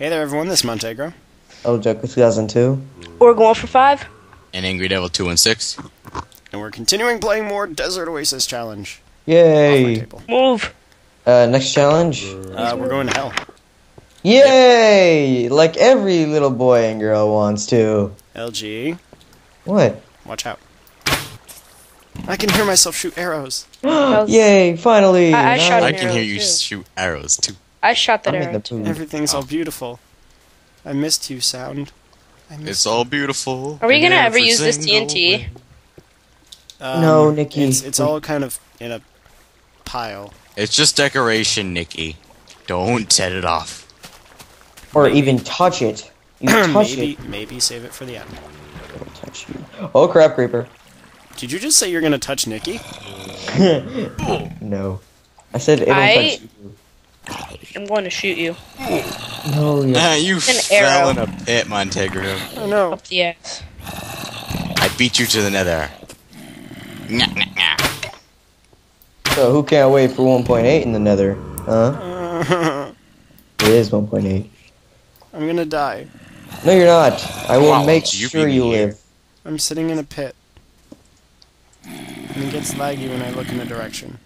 Hey there, everyone. This is Montenegro. LGjoka2002. We're going for 5. And AngryDevil216. And we're continuing playing more Desert Oasis Challenge. Yay! Move. Next challenge. We're going to hell. Yay! Yep. Like every little boy and girl wants to. LG. What? Watch out. I can hear myself shoot arrows. Yay, finally. I can hear you shoot arrows, too. I shot that arrow, too. Everything's all beautiful. I missed you, sound. It's all beautiful. Are we going to ever use this TNT? No, Nikki. It's all kind of in a pile. It's just decoration, Nikki. Don't set it off. Or even touch it. You touch it. Maybe save it for the end. Don't touch you. Oh, crap, Creeper. Did you just say you're gonna touch Nikki? No. I said it'll touch you. I'm going to shoot you. No, you fell in a pit, Montenegro. Oh, no. Up the ass. I beat you to the nether. Nah, nah, nah. So, who can't wait for 1.8 in the nether? Huh? It is 1.8. I'm gonna die. No, you're not. I will make sure you live. I'm sitting in a pit. And it gets laggy when I look in the direction.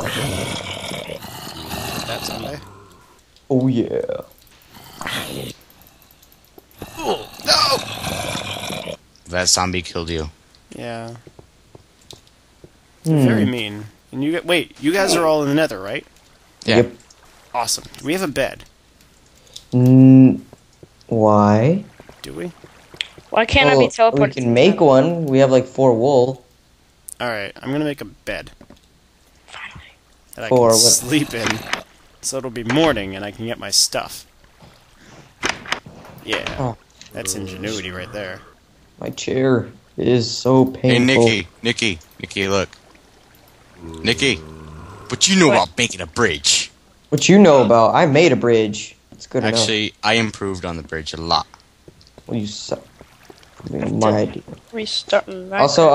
That Sunday. Oh yeah. No! That zombie killed you. Yeah. Very mean. And you you guys are all in the nether, right? Yeah. Yep. Awesome. Do we have a bed? Why? Do we? Why can't I be teleported? We can make one. We have like 4 wool. Alright, I'm gonna make a bed. Finally. That I can sleep in. So it'll be morning and I can get my stuff. Yeah. Oh. That's ingenuity right there. My chair is so painful. Hey, Nikki, look. Nikki, what you know about making a bridge? What you know about? I made a bridge. It's good enough. Actually, I improved on the bridge a lot. Well, you suck. My idea. Restarting that. Also,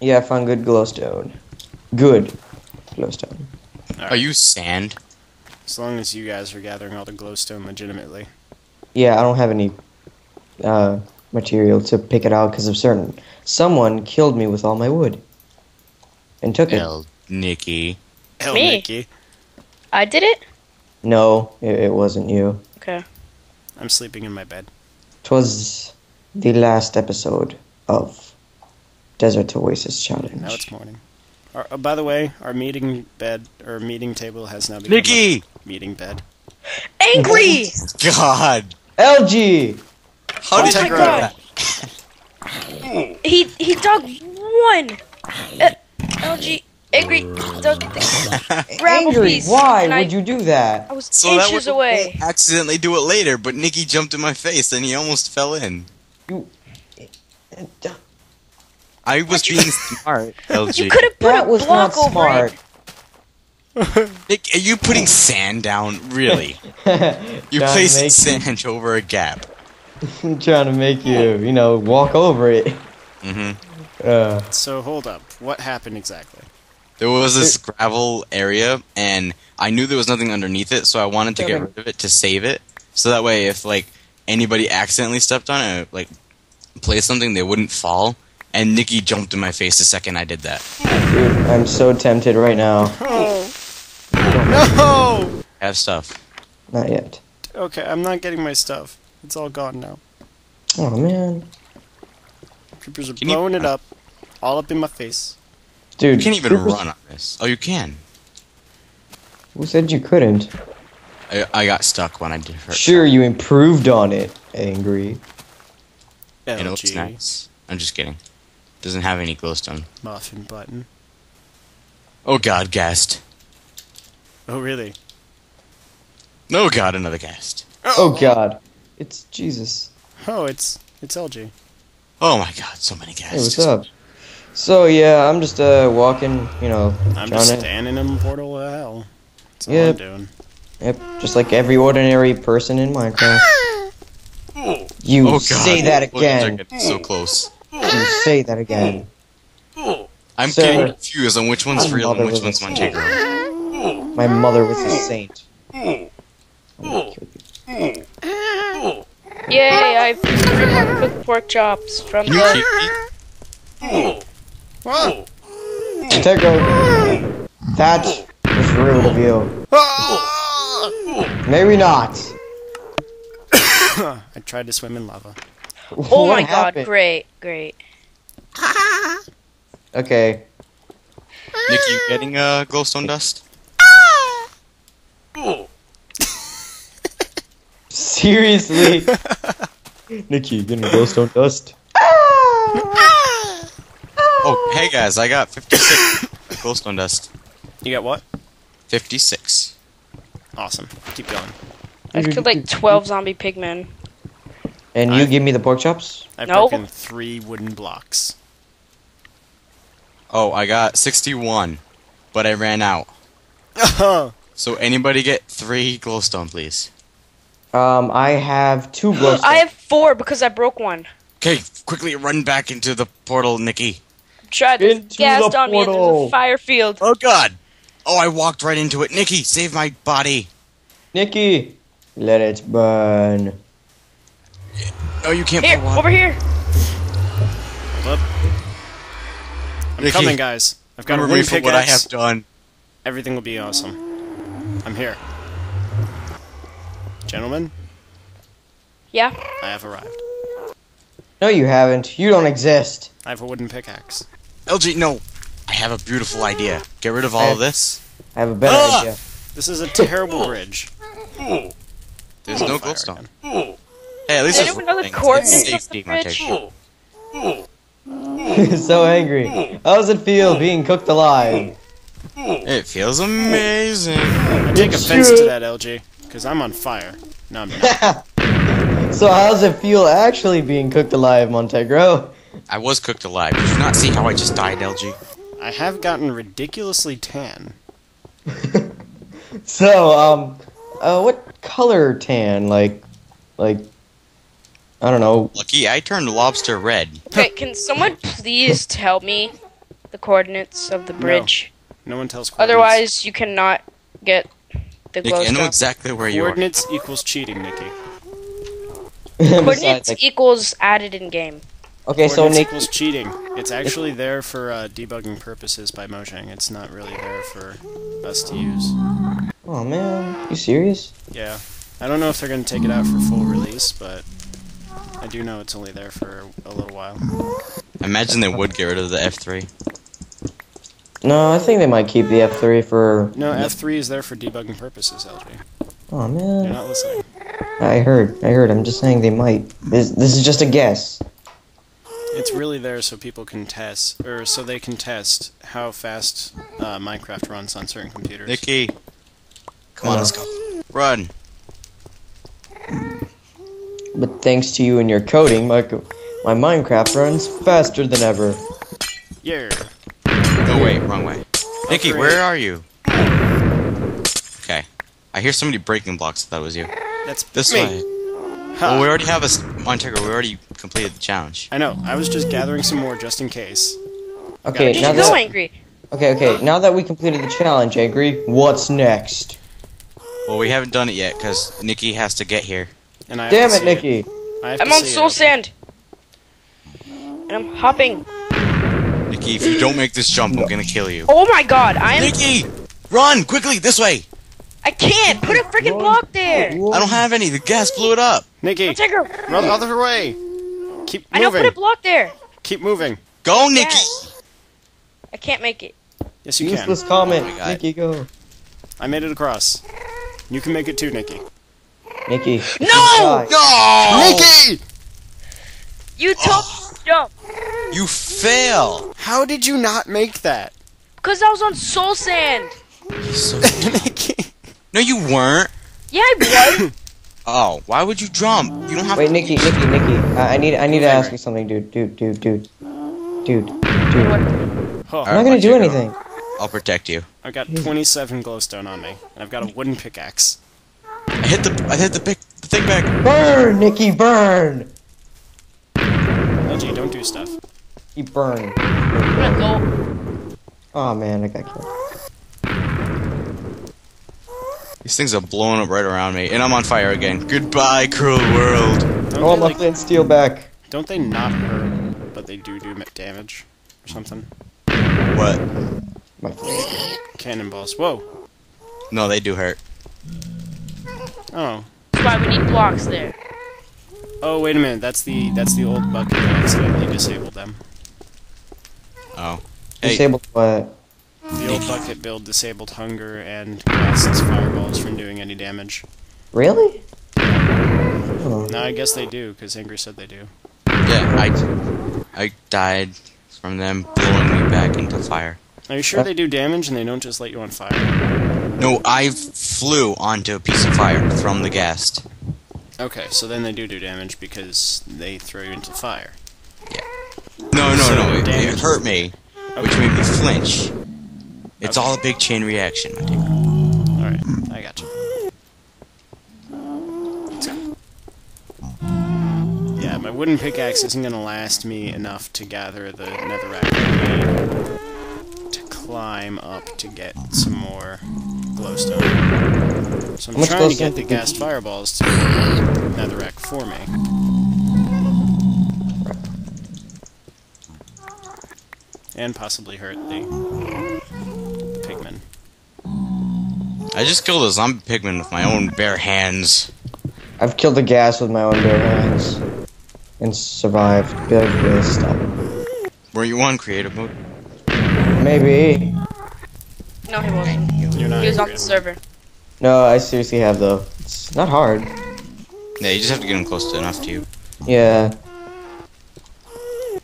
yeah, I found good glowstone. Good glowstone. Right. Are you sand? As long as you guys are gathering all the glowstone legitimately. Yeah, I don't have any material to pick it out because of someone killed me with all my wood and took it. Nikki. Me? Nikki. I did it? No, it wasn't you. Okay. I'm sleeping in my bed. 'Twas the last episode of Desert Oasis Challenge. Now it's morning. By the way, our meeting table has now become Nikki! A meeting bed. Angry! God! LG! How did you grow that? He dug 1! LG, Angry dug Angry, why would you do that? I was inches away. Accidentally do it later, but Nikki jumped in my face and he almost fell in. I was being smart, LG. You could have put a block over it. Nick, are you putting sand down? Really? You're placing sand over a gap. I'm trying to make you, you know, walk over it. Mm-hmm. So hold up. What happened exactly? There was this gravel area, and I knew there was nothing underneath it, so I wanted to get rid of it to save it. So that way, if like anybody accidentally stepped on it, like place something, they wouldn't fall. And Nikki jumped in my face the second I did that. Dude, I'm so tempted right now. Oh. No! I have stuff. Not yet. Okay, I'm not getting my stuff. It's all gone now. Oh, man. Creepers are blowing it up. All up in my face. Dude, you can't even run on this. Oh, you can. Who said you couldn't? I got stuck when I did first. Sure, you improved on it, Angry. LG. It looks nice. I'm just kidding. Doesn't have any glowstone. Muffin button. Oh god, ghast. Oh really? No god, another ghast. Oh god. It's Jesus. Oh, it's LG. Oh my god, so many ghasts. Hey, what's up? So yeah, I'm just walking, you know. I'm just standing in the portal of hell. That's all I'm doing. Yep, just like every ordinary person in Minecraft. You say that again. So close. You say that again. I'm getting confused on which one's real and which one's Montenegro. My mother was a saint. I'm gonna kill you. Yay, I cooked pork chops from the... Montenegro, that was rude of you. Maybe not. I tried to swim in lava. Oh my god, great, great. Okay. Nikki, you getting glowstone dust? Seriously? Nikki, you getting glowstone dust? Oh, hey guys, I got 56 glowstone dust. You got what? 56. Awesome. Keep going. I killed like 12 zombie pigmen. And you give me the pork chops? I've broken 3 wooden blocks. Oh, I got 61, but I ran out. So anybody get 3 glowstone, please? I have 2 glowstone. I have 4 because I broke 1. Okay, quickly run back into the portal, Nikki. Tried to gas on me into the fire field. Oh god! Oh, I walked right into it. Nikki, save my body. Nikki, let it burn. Oh, you can't. Here, over here. Hold up. I'm coming, guys. I've got a wooden pickaxe. What I have done. Everything will be awesome. I'm here, gentlemen. Yeah. I have arrived. No, you haven't. You don't exist. I have a wooden pickaxe. LG, no. I have a beautiful idea. Get rid of all of this. I have a better idea. This is a terrible bridge. There's no glowstone. Hey, at least there's another coordinate. So angry. How does it feel being cooked alive? It feels amazing. I take offense to that, LG, because I'm on fire. No, I'm not. So how does it feel actually being cooked alive, Montenegro? I was cooked alive. Did you not see how I just died, LG? I have gotten ridiculously tan. So, what color tan? Like, I don't know. Lucky, I turned lobster red. Okay, can someone please tell me the coordinates of the bridge? No one tells coordinates. Otherwise, you cannot get the glowstone. I know exactly where you are. Coordinates equals cheating, Nikki. Coordinates equals added in game. Okay, so Nick equals cheating. It's actually there for debugging purposes by Mojang. It's not really there for us to use. Oh man, you serious? Yeah, I don't know if they're gonna take it out for full release, but I do know it's only there for a little while. I imagine they would get rid of the F3. No, I think they might keep the F3 for. No, F3 is there for debugging purposes, LG. Oh man. You're not listening. I heard. I'm just saying they might. This is just a guess. It's really there so people can test, or so they can test how fast Minecraft runs on certain computers. Nikki, come on, let's go. Run. But thanks to you and your coding, my Minecraft runs faster than ever. Yeah. No, wait, wrong way. Nikki, where are you? Okay, I hear somebody breaking blocks. If that was you. That's this way. Huh. Well, we already have a Montenegro. We already completed the challenge. I know. I was just gathering some more just in case. Okay, now that Angry. Okay. Now that we completed the challenge, Angry, what's next? Well, we haven't done it yet because Nikki has to get here. And I damn it, Nikki! I'm on soul sand, and I'm hopping. Nikki, if you don't make this jump, I'm gonna kill you. Oh my god! Nikki, run quickly this way. I can't! Put a freaking block there! I don't have any. The gas blew it up. Nikki, run the other way. Keep moving. I don't put a block there. Keep moving. Go, Nikki. Yes. I can't make it. Yes, you can. Useless comment. Oh Nikki, go. I made it across. You can make it too, Nikki. Nikki. No! No! Nikki! You told me to jump. You fail. How did you not make that? Because I was on soul sand. So Nikki. No, you weren't. Yeah, I was. Oh, why would you jump? You don't have. Wait, to... Nikki. I need to ask you something, dude. Huh. I'm not gonna do anything. I'll protect you. I've got 27 glowstone on me, and I've got a wooden pickaxe. I hit the thing back. Burn, Nikki, burn. LG, don't do stuff. You burn. I'm gonna go. Oh man, I got killed. These things are blowing up right around me, and I'm on fire again. Goodbye, cruel world. Don't oh, left hand steal back. Don't they not hurt, but they do damage or something? What? Cannonballs. Whoa. No, they do hurt. Oh. That's why we need blocks there. Oh, wait a minute. That's the old bucket that accidentally disabled them. Oh. Hey. Disabled what? The old bucket build disabled hunger and blasts fireballs from doing any damage. Really? Oh. No, I guess they do, because Angry said they do. Yeah, I died from them blowing me back into fire. Are you sure they do damage and they don't just light you on fire? No, I flew onto a piece of fire from the ghast. Okay, so then they do damage because they throw you into fire. Yeah. No, it hurt me, which made me flinch. It's all a big chain reaction, my dear. Alright, I got you. Let's go. Yeah, my wooden pickaxe isn't going to last me enough to gather the netherrack I need to climb up to get some more glowstone. So I'm trying to get the gas fireballs to netherrack for me. And possibly hurt the... I just killed a zombie pigman with my own bare hands. I've killed the ghast with my own bare hands. And survived. Big waste. Were you on creative mode? Maybe. No, he wasn't. He was off the server. No, I seriously have though. It's not hard. Yeah, you just have to get him close to enough to you. Yeah.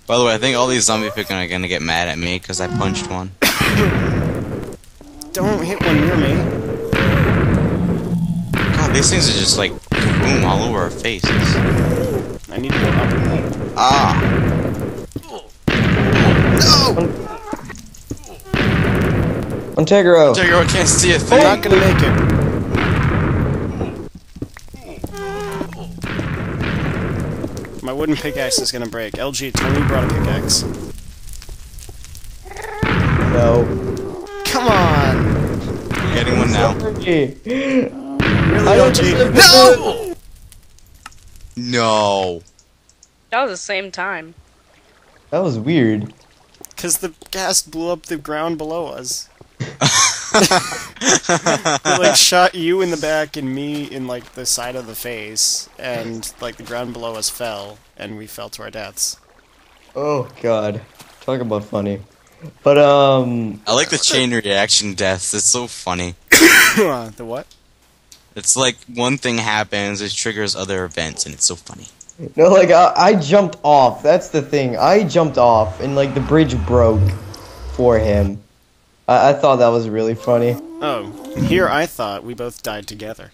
By the way, I think all these zombie pigmen are gonna get mad at me because I punched one. Don't hit one near me. These things are just like boom all over our faces. I need to go up and down. No! Montenegro, I can't see a thing. I'm not gonna make it. My wooden pickaxe is gonna break. LG, tell me you brought a pickaxe. No. Come on! I'm getting one now. Really, I don't just no! No. That was the same time. That was weird. Because the gas blew up the ground below us. It, like, shot you in the back and me in, like, the side of the face. And, like, the ground below us fell. And we fell to our deaths. Oh, God. Talk about funny. But, I like the chain reaction deaths. It's so funny. The what? It's like one thing happens, it triggers other events, and it's so funny. No, like, I jumped off. That's the thing. I jumped off, and, like, the bridge broke for him. I thought that was really funny. Oh, here I thought we both died together.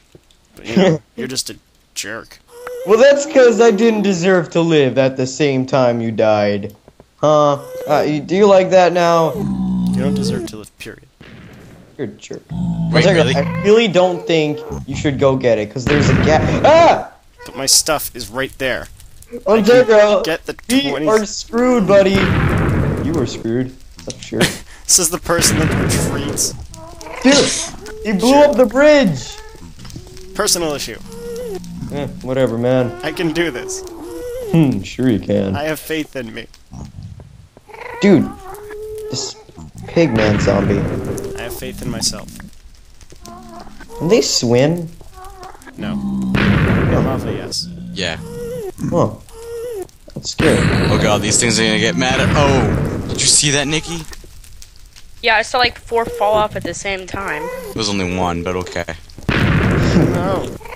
But, you know, you're just a jerk. Well, that's because I didn't deserve to live at the same time you died. Huh? Do you like that now? You don't deserve to live, period. You're a jerk. Wait, really? I really don't think you should go get it, because there's a gap. Ah! But my stuff is right there. Oh, Montenegro, get the 20s. You are screwed, buddy. You were screwed. I'm sure. This is the person that retreats. Dude, he blew up the bridge. Personal issue. Eh, whatever, man. I can do this. Sure you can. I have faith in me. Dude, this pigman zombie. I have faith in myself. Can they swim? No. Probably yes. Yeah. Oh. That's scary. Oh god, these things are gonna get mad at- Oh! Did you see that, Nikki? Yeah, I saw like 4 fall off at the same time. It was only 1, but okay. No.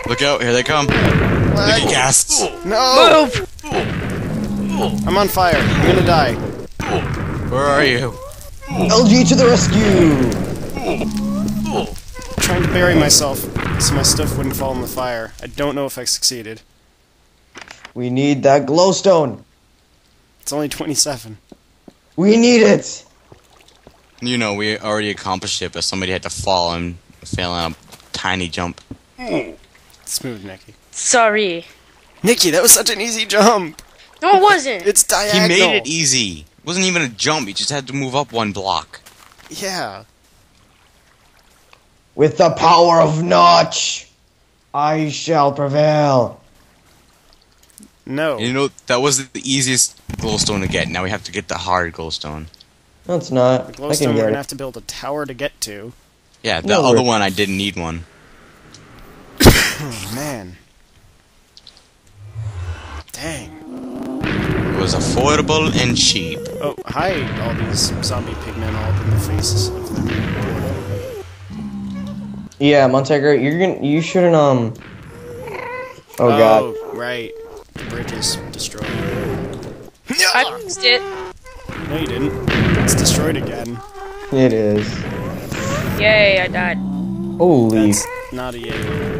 Look out, here they come. Nikki gasps. No! Move! I'm on fire. I'm gonna die. Where are you? LG to the rescue! I'm trying to bury myself so my stuff wouldn't fall in the fire. I don't know if I succeeded. We need that glowstone. It's only 27. We need it. You know, we already accomplished it, but somebody had to fall and fail on a tiny jump. Smooth, Nikki. Sorry. Nikki, that was such an easy jump. No, it wasn't. It's diagonal. He made it easy. It wasn't even a jump. He just had to move up 1 block. Yeah. With the power of Notch, I shall prevail. No. You know, that was the easiest glowstone to get. Now we have to get the hard glowstone. No, it's not. The glowstone we're going to have to build a tower to get to. Yeah, the other one, I didn't need one. Oh, man. Dang. It was affordable and cheap. Oh, hi, all these zombie pigmen all up in the faces of them. Yeah, Montenegro, you shouldn't, Oh, God. Oh, right. The bridge is destroyed. I fixed it. No, you didn't. It's destroyed again. It is. Yay, I died. Holy. That's not a yay.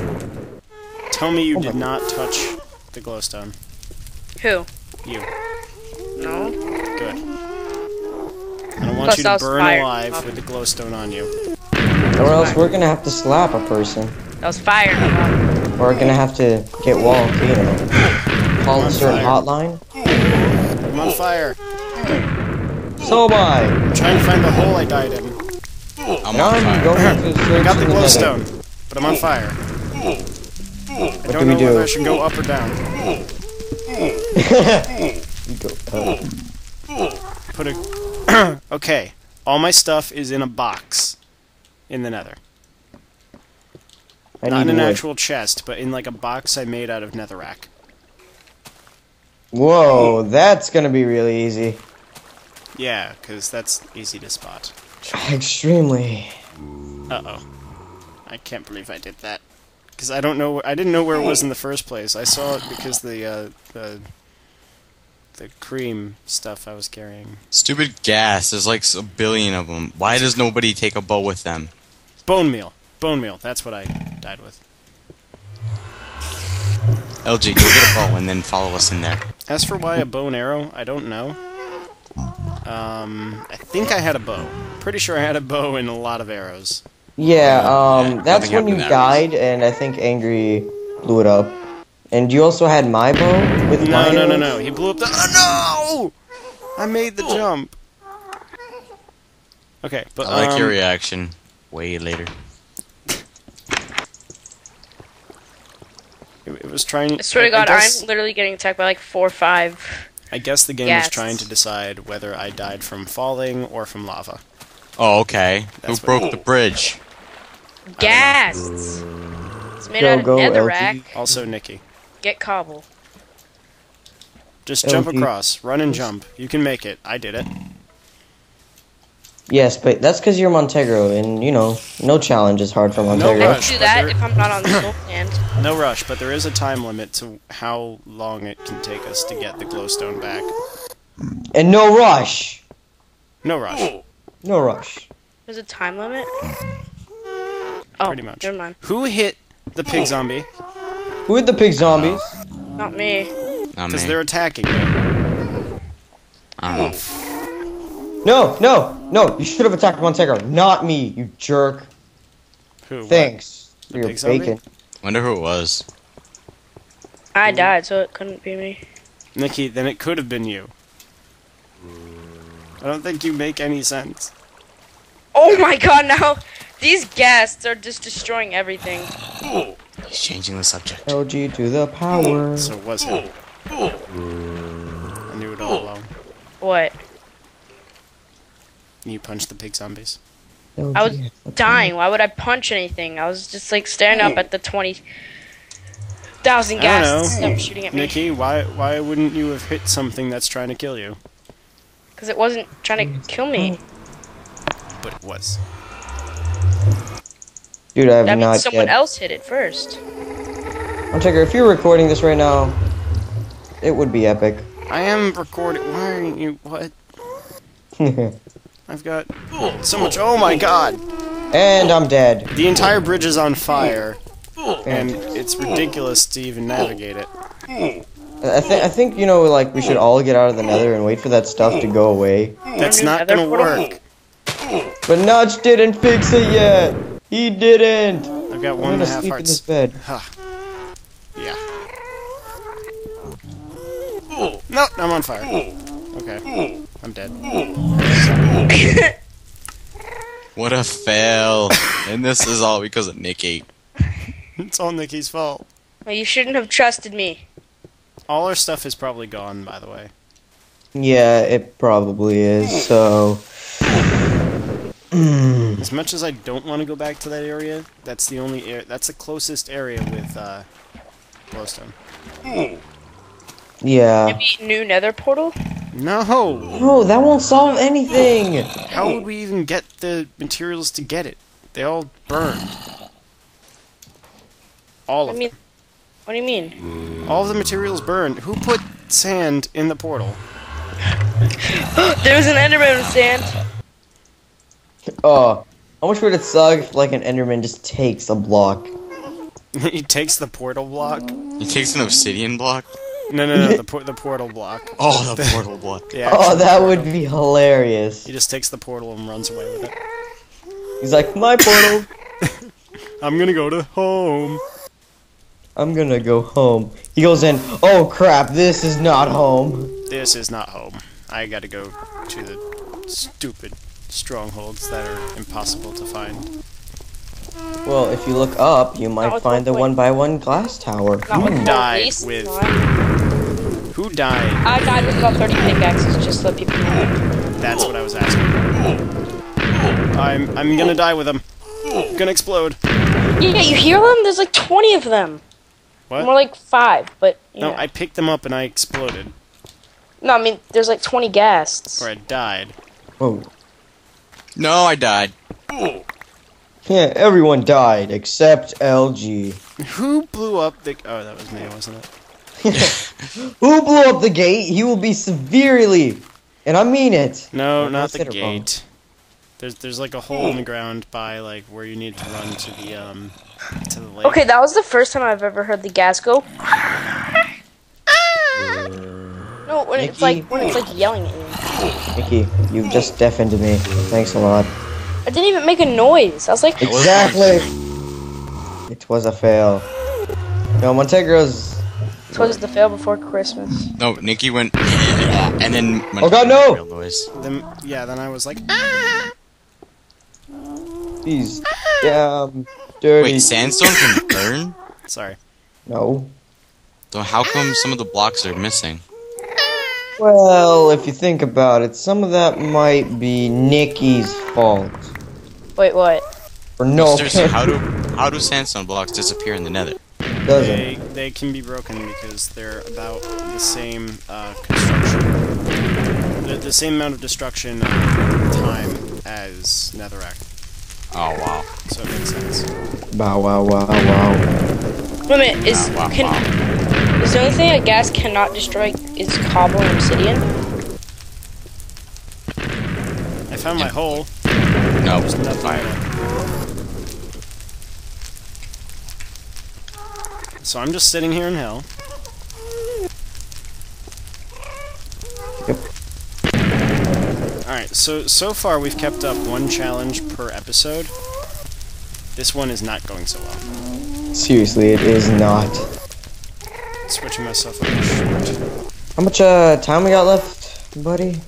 Tell me you did not touch the glowstone. Who? You. No. Good. I don't want you to burn alive with the glowstone on you. Or else we're gonna have to slap a person. That was fire. Or we're gonna have to get walled, you know. Call a certain hotline. I'm on fire. So am I. I'm trying to find the hole I died in. I got the glowstone, but I'm on fire. I don't know whether I should go up or down. Okay, all my stuff is in a box in the nether. Not in an actual chest, but in like a box I made out of netherrack. Whoa, that's gonna be really easy. Yeah, because that's easy to spot. Extremely. Uh-oh. I can't believe I did that. Because I don't know, I didn't know where it was in the first place. I saw it because the cream stuff I was carrying. Stupid gas, there's like a billion of them. Why does nobody take a bow with them? Bone meal. Bone meal, that's what I died with. LG, go get a bow and then follow us in there. As for why a bow and arrow, I don't know. I think I had a bow. Pretty sure I had a bow and a lot of arrows. Yeah, that's when you died, and I think Angry blew it up. And you also had my bow with my arrows? No, he blew up the- Oh no! I made the jump. Okay, but I like your reaction. Way later. It was trying- I swear to God, I'm literally getting attacked by like 4 or 5. I guess the game was trying to decide whether I died from falling or from lava. Oh, okay. That's Who broke the bridge? Gas! It's made out of netherrack. Also, Nikki. Get cobble. Just jump across. Run and jump. You can make it. I did it. Yes, but that's because you're Montenegro, and, you know, no challenge is hard for Montenegro. No rush, I can do that if I'm not on the soul hand. No rush, but there is a time limit to how long it can take us to get the glowstone back. And no rush! No rush. No rush. There's a time limit? Oh, pretty much. Never mind. Who hit the pig zombie? Who hit the pig zombies? Not me. Because they're attacking me. I don't know. No! You should have attacked Montenegro, not me, you jerk. Who? Thanks for your bacon. Wonder who it was. I died, so it couldn't be me. Nikki, then it could have been you. I don't think you make any sense. Oh my God, now these ghasts are just destroying everything. He's changing the subject. LG to the power. So it was him. I knew it all along. What? You punched the pig zombies. I was dying. Why would I punch anything? I was just like staring up at the 20,000 gas that were shooting at me. Nikki, why wouldn't you have hit something that's trying to kill you? Because it wasn't trying to kill me. But it was. Dude, I have that means someone else hit it first. Montenegro, if you're recording this right now, it would be epic. I am recording. Why aren't you? What? I've got so much. Oh my God! And I'm dead. The entire bridge is on fire, and it's ridiculous to even navigate it. I think you know, like we should all get out of the nether and wait for that stuff to go away. That's not gonna work. But Notch didn't fix it yet. He didn't. I've got 1.5 hearts. Sleep in this bed. Huh. Yeah. No, I'm on fire. Okay. I'm dead. What a fail. And this is all because of Nikki. It's all Nikki's fault. Well, you shouldn't have trusted me. All our stuff is probably gone, by the way. Yeah, it probably is, so... As much as I don't want to go back to that area, that's the only that's the closest area with, glowstone. Yeah. Maybe new nether portal? No! No, that won't solve anything! How would we even get the materials to get it? They all burned. All of them. What do you mean? All the materials burned. Who put sand in the portal? There was an Enderman with sand. Oh, how much would it suck if, like, an Enderman just takes a block? He takes the portal block. He takes an obsidian block. No, the portal block. Oh, the portal block. Yeah. Oh, that would be hilarious. He just takes the portal and runs away with it. He's like, my portal. I'm gonna go to home. I'm gonna go home. He goes in, oh crap, this is not home. This is not home. I gotta go to the stupid strongholds that are impossible to find. Well, if you look up, you might find the 1x1 glass tower. Who died with... Who died? I died with about 30 pickaxes, just to let people know. That's what I was asking. I'm gonna die with them. I'm gonna explode. Yeah, you hear them? There's like 20 of them. What? More like 5, but you know. I picked them up and I exploded. No, I mean there's like 20 ghasts. Or I died. Oh. No, I died. Yeah, everyone died except LG. Who blew up the? Oh, that was me, wasn't it? Who blew up the gate? He will be severely, and I mean it. No, not the gate. There's like a hole in the ground by like where you need to run to the lake. Okay, that was the first time I've ever heard the gas go. No, when Nikki, it's like yelling at you. Nikki, you've just deafened me. Thanks a lot. I didn't even make a noise. I was like exactly. It was a fail. No, Montenegro's. It was the fail before Christmas. No, Nikki went, and then Montenegro oh god no! Made a real noise. Then I was like. These damn dirty. Wait, sandstone can burn? Sorry. No. So how come some of the blocks are missing? Well, if you think about it, some of that might be Nikki's fault. Wait, what? Or no. Seriously, how do sandstone blocks disappear in the nether? Doesn't. They can be broken because they're about the same construction. The same amount of destruction time as netherrack. Oh wow. So it makes sense. Wow wow wow wow. Wait a minute, is the only thing that gas cannot destroy is cobble and obsidian? I found my hole. No, there's nothing fire. So I'm just sitting here in hell. Yep. Alright, so far we've kept up one challenge per episode. This one is not going so well. Seriously, it is not. Switching myself up short. How much time we got left, buddy?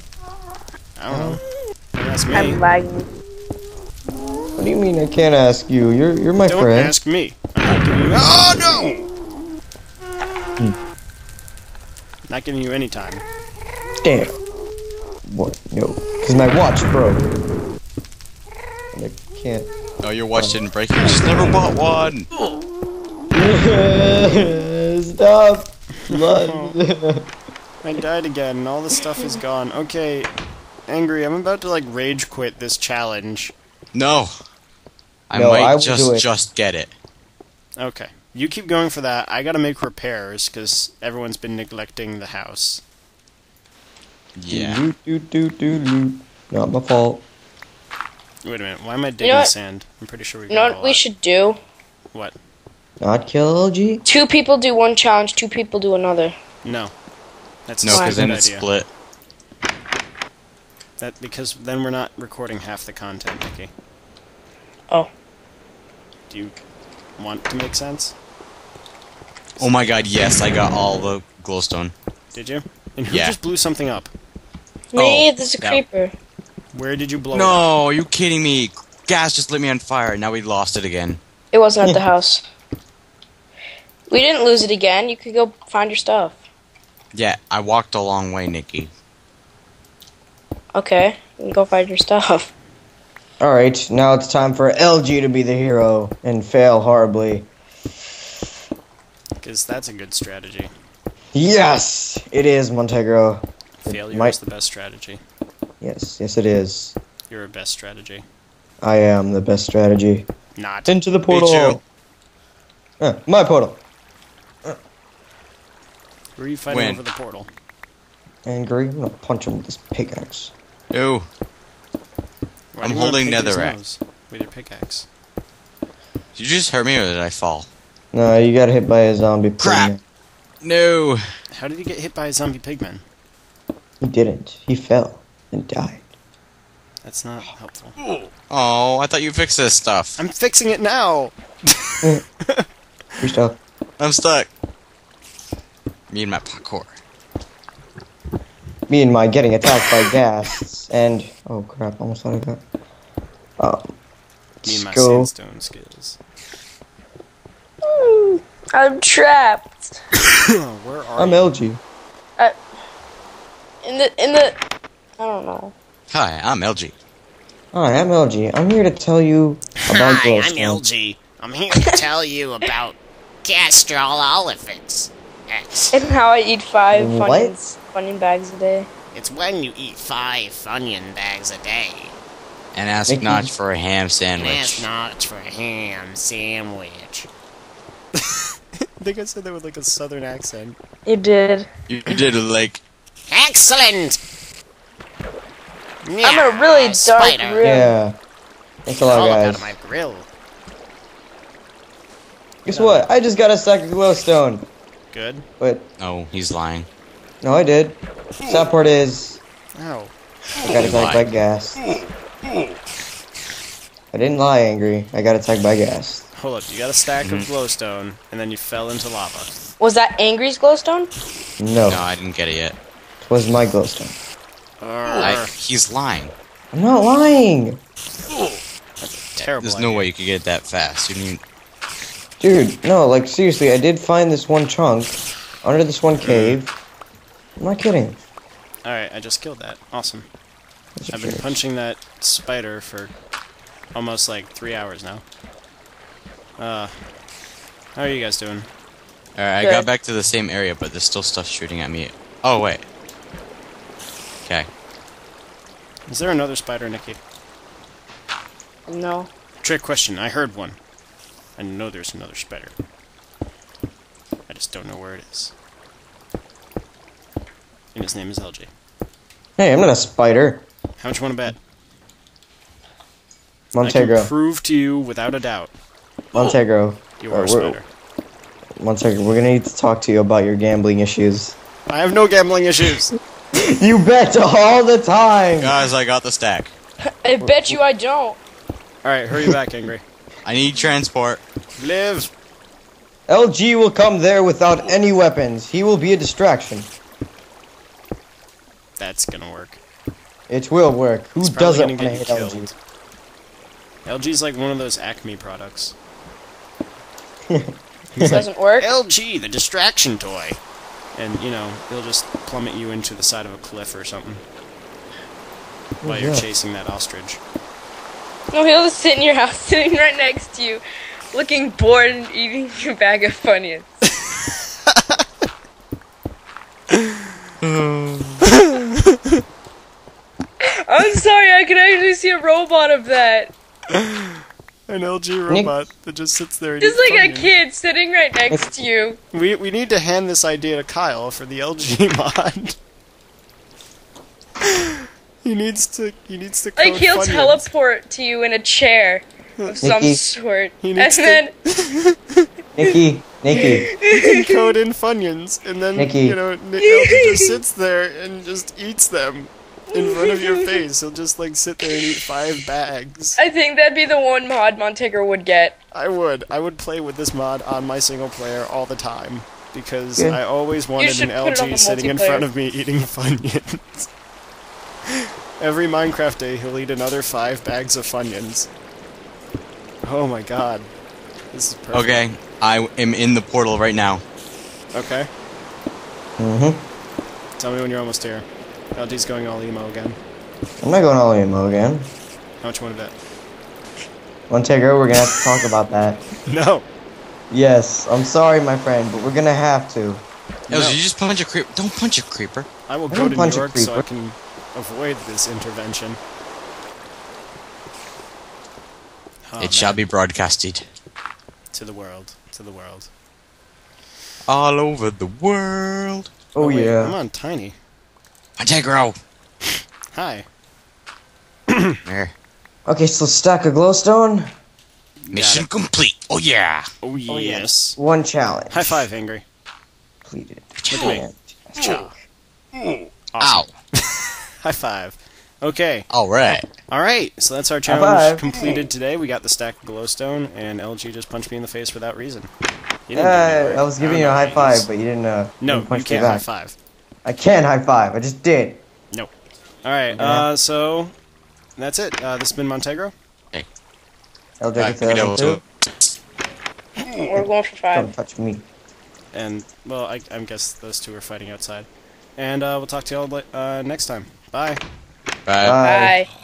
I don't know. Ask me. I'm lagging. What do you mean I can't ask you? You're my friend. Don't ask me. I'm not giving you Not giving you any time. Damn. What? No. Because my watch broke. And I can't. No, your watch didn't break. You just never bought one. Stop. Blood. I died again, and all the stuff is gone. Okay, Angry, I'm about to like rage quit this challenge. No. I might just get it. Okay. You keep going for that. I gotta make repairs because everyone's been neglecting the house. Yeah. Not my fault. Wait a minute. Why am I digging sand? I'm pretty sure we. You know what we should do? What? Not kill LG. 2 people do one challenge. 2 people do another. No. That's no, because then it's split. Because then we're not recording half the content, Nikki. Oh. Do you want to make sense? Oh my God! Yes, I got all the glowstone. Did you? And who just blew something up? Me, there's a creeper. Where did you blow it up? No, are you kidding me? gas just lit me on fire, and now we lost it again. It wasn't at the house. We didn't lose it again. You could go find your stuff. Yeah, I walked a long way, Nikki. Okay, you can go find your stuff. Alright, now it's time for LG to be the hero and fail horribly. Because that's a good strategy. Yes! It is, Montenegro. Failure is the best strategy. Yes, yes it is. You're a best strategy. I am the best strategy. Not. Into the portal. My portal. Who are you fighting over the portal? Angry. I'm gonna punch him with this pickaxe. Ew. I'm holding netherrack. With your pickaxe. Did you just hurt me or did I fall? No, you got hit by a zombie pigman. No. How did you get hit by a zombie pigman? He didn't. He fell and died. That's not helpful. Oh, I thought you fixed this stuff. I'm fixing it now. You're stuck. I'm stuck. Me and my parkour. Me and my getting attacked by ghasts and oh crap! Almost thought I got. Me and my sandstone skills. I'm trapped. Where are you? I'm LG. I don't know. Hi, I'm LG. Hi, I'm LG. I'm here to tell you about LG. I'm here to tell you about Castrol Olifants. And how I eat 5 onion bags a day. It's when you eat 5 onion bags a day. And ask Notch for a ham sandwich. And ask Notch for a ham sandwich. I think I said that with like a southern accent. You did. You did like... Excellent! Yeah, I'm in a really dark room. Yeah. Thanks a lot, guys. Out of my grill. Guess what? I just got a stack of glowstone. Good. But no, he's lying. No, I did. That part is. Ow. I got attacked by gas. I didn't lie, Angry. I got attacked by gas. Hold up, you got a stack of glowstone, and then you fell into lava. Was that Angry's glowstone? No. No, I didn't get it yet. It was my glowstone. He's lying. I'm not lying. That's terrible. There's no way you could get it that fast. You didn't even... Dude, no, like seriously, I did find this one chunk under this one cave. I'm not kidding. Alright, I just killed that. Awesome. I've been punching that spider for almost like 3 hours now. How are you guys doing? Alright, I got back to the same area, but there's still stuff shooting at me. Oh, wait. Okay. Is there another spider, Nikki? No. Trick question, I heard one. I know there's another spider. I just don't know where it is. And his name is LG. Hey, I'm not a spider. How much you want to bet? Montenegro. I can prove to you without a doubt. Montenegro. You are a spider. Montenegro, we're going to need to talk to you about your gambling issues. I have no gambling issues. You bet all the time. Guys, I got the stack. I bet you I don't. Alright, hurry back, Angry. I need transport. Live. LG will come there without any weapons. He will be a distraction. That's gonna work. It will work. Who doesn't want to hit LG? LG's like one of those Acme products. This doesn't work. LG, the distraction toy. And, you know, they'll just plummet you into the side of a cliff or something. While you're chasing that ostrich. No, he'll just sit in your house, sitting right next to you, looking bored and eating your bag of Funyuns. I'm sorry, I can actually see a robot of that. An LG robot that just sits there and eats Funyuns. Just like a kid sitting right next to you. We need to hand this idea to Kyle for the LG mod. He needs to like he'll teleport to you in a chair of some sort. He needs then Nikki. He can code in Funyuns and then you know LG just sits there and just eats them in front of your face. He'll just like sit there and eat 5 bags. I think that'd be the one mod Montenegro would get. I would play with this mod on my single player all the time because I always wanted an LG sitting in front of me eating Funyuns. Every Minecraft day, he'll eat another 5 bags of Funyuns. Oh my god. This is perfect. Okay, I am in the portal right now. Okay. Mm-hmm. Tell me when you're almost here. LG's going all emo again. I'm not going all emo again. How much one of that? Montenegro, we're gonna have to talk about that. No. Yes, I'm sorry, my friend, but we're gonna have to. No. LG, you just punch a creeper. Don't punch a creeper. I will go to New York so I can avoid this intervention. Oh, it shall be broadcasted. To the world. To the world. All over the world. Oh, wait, yeah. Come on, Tiny. Montenegro. Hi. Okay, so stack a glowstone. Mission complete. Oh, yeah. Oh, yes. Oh, yes. One challenge. High five, Angry. Completed. Challenge. Challenge. Awesome. Ow. High five. Okay. Alright. Alright, so that's our challenge completed today. We got the stack of glowstone, and LG just punched me in the face without reason. You didn't right? I was giving you a high five, but you didn't No, you can't high five. I can high five. I just did. No. Alright, so that's it. This has been Montenegro. Hey. LGjoka216. We're going for five. Don't touch me. And, well, I guess those two are fighting outside. And we'll talk to y'all next time. Bye. Bye. Bye. Bye.